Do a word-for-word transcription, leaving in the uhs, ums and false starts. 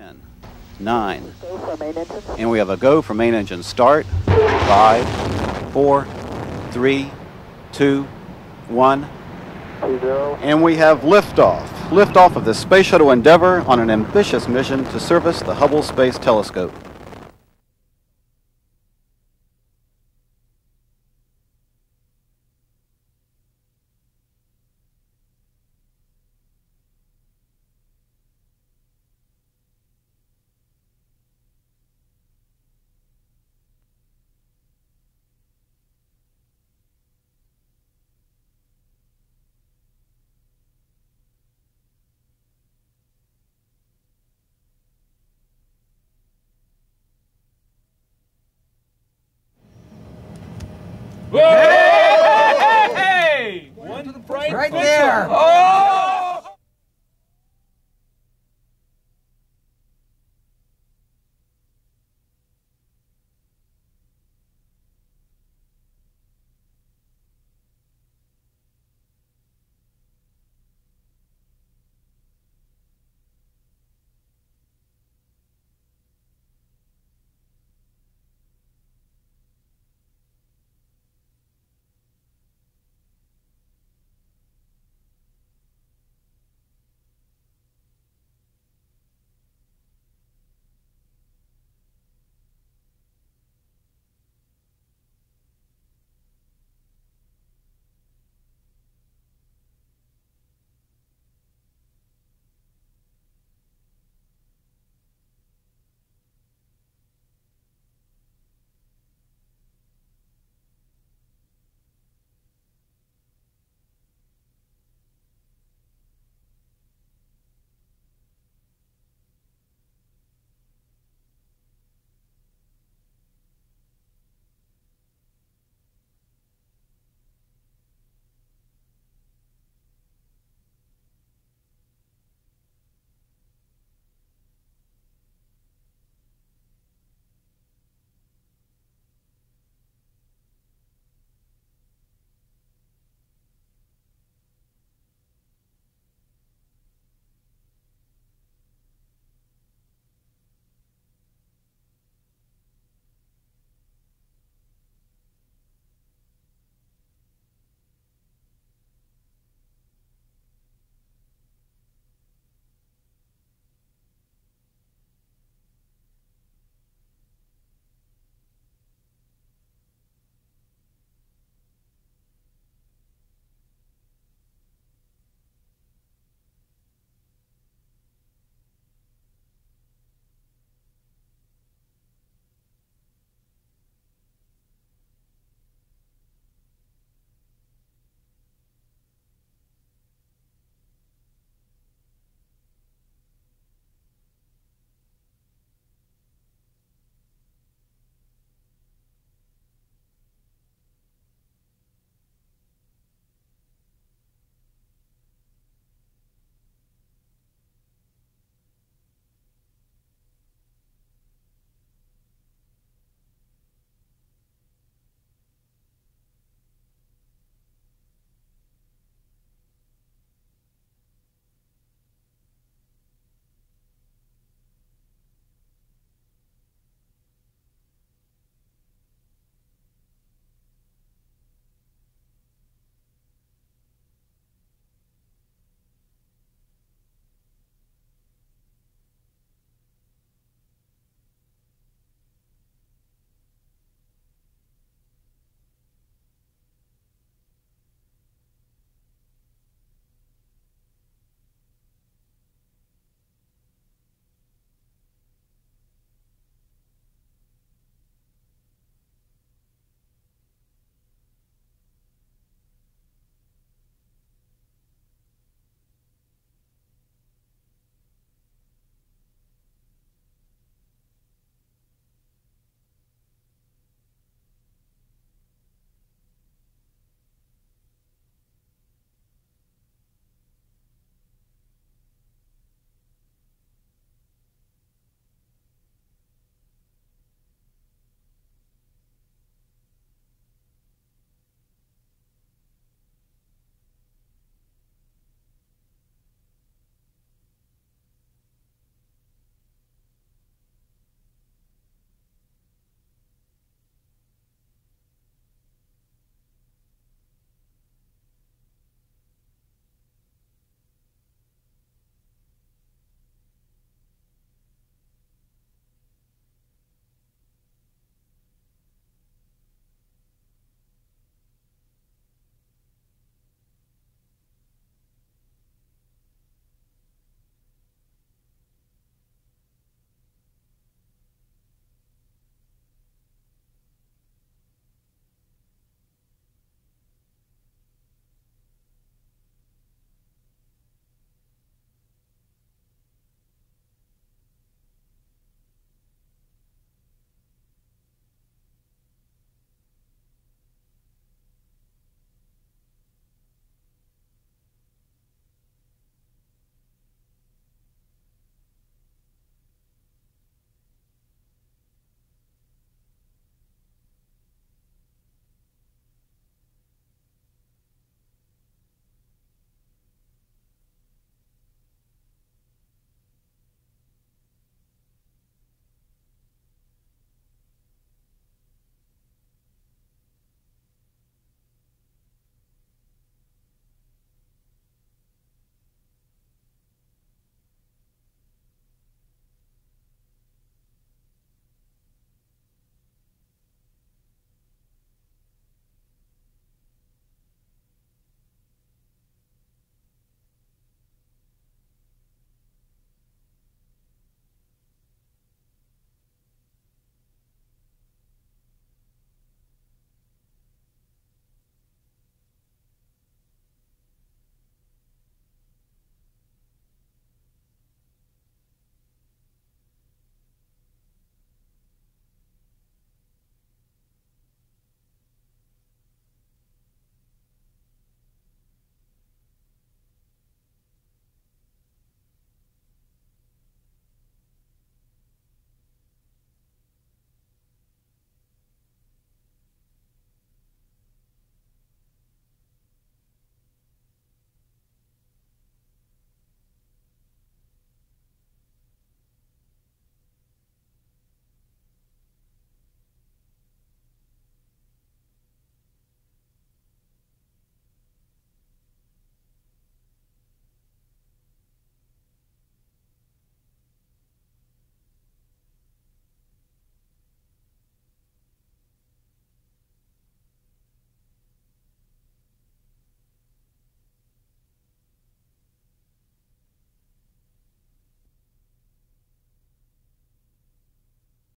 ten, nine, and we have a go for main engine start. Five, four, three, two, one, and we have liftoff. Liftoff of the Space Shuttle Endeavour on an ambitious mission to service the Hubble Space Telescope. Hey! Hey! One right there! Oh!